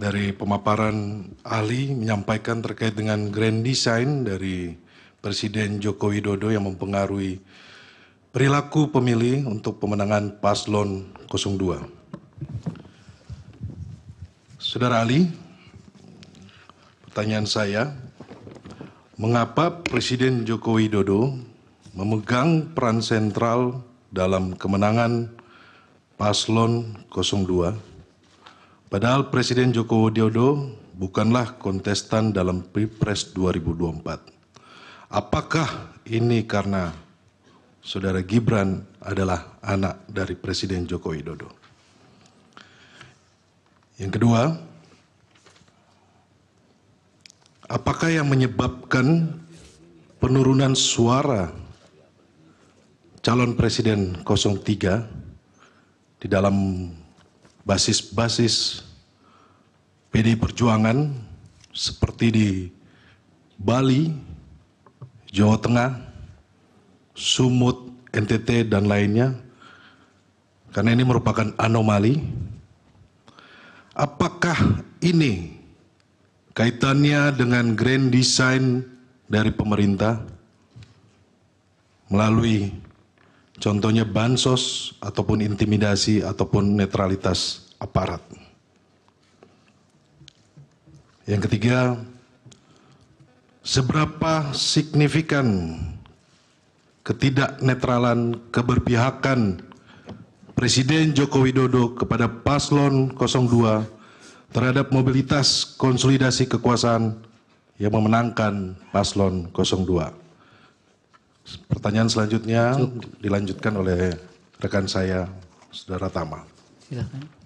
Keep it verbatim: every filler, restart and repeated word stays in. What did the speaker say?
dari pemaparan Ali menyampaikan terkait dengan grand design dari Presiden Joko Widodo yang mempengaruhi perilaku pemilih untuk pemenangan paslon nol dua. Saudara Ali, pertanyaan saya, mengapa Presiden Joko Widodo memegang peran sentral dalam kemenangan paslon nol dua? Padahal Presiden Joko Widodo bukanlah kontestan dalam Pilpres dua ribu dua puluh empat. Apakah ini karena Saudara Gibran adalah anak dari Presiden Joko Widodo? Yang kedua, apakah yang menyebabkan penurunan suara calon Presiden nol tiga di dalam basis-basis P D Perjuangan seperti di Bali, Jawa Tengah, Sumut, N T T, dan lainnya, karena ini merupakan anomali. Apakah ini kaitannya dengan grand design dari pemerintah melalui contohnya bansos, ataupun intimidasi, ataupun netralitas aparat? Yang ketiga, seberapa signifikan ketidaknetralan keberpihakan Presiden Joko Widodo kepada paslon nol dua terhadap mobilitas konsolidasi kekuasaan yang memenangkan paslon nol dua? Pertanyaan selanjutnya dilanjutkan oleh rekan saya, Saudara Tama. Silakan.